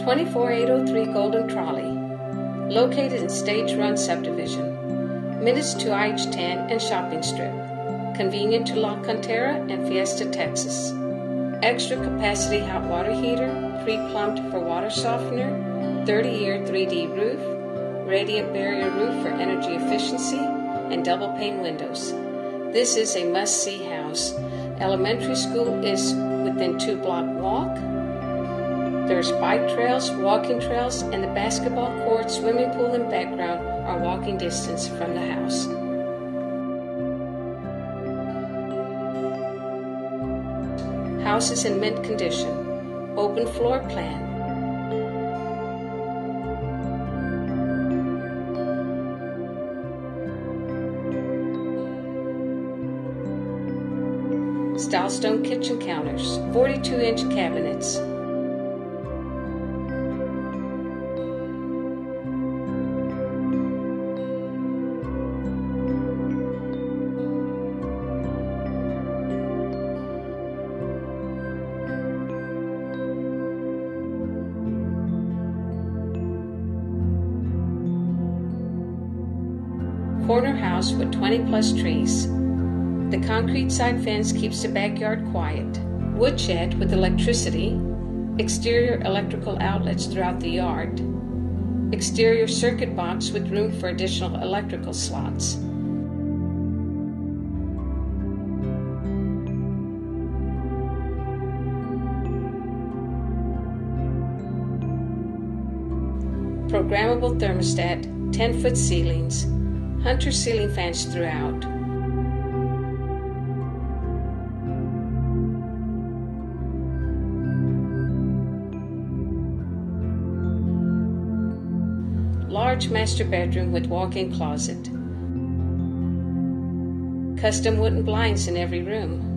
24803 Golden Trolley, located in Stage Run Subdivision, minutes to IH 10 and Shopping Strip, convenient to La Cantera and Fiesta, Texas. Extra capacity hot water heater, pre-plumbed for water softener, 30-year 3D roof, radiant barrier roof for energy efficiency, and double pane windows. This is a must-see house. Elementary school is within 2-block walk. There's bike trails, walking trails, and the basketball court, swimming pool, and background are walking distance from the house. House is in mint condition. Open floor plan. Silestone kitchen counters, 42-inch cabinets. Corner house with 20-plus trees. The concrete side fence keeps the backyard quiet. Woodshed with electricity. Exterior electrical outlets throughout the yard. Exterior circuit box with room for additional electrical slots. Programmable thermostat, 10-foot ceilings. Hunter ceiling fans throughout. Large master bedroom with walk-in closet. Custom wooden blinds in every room.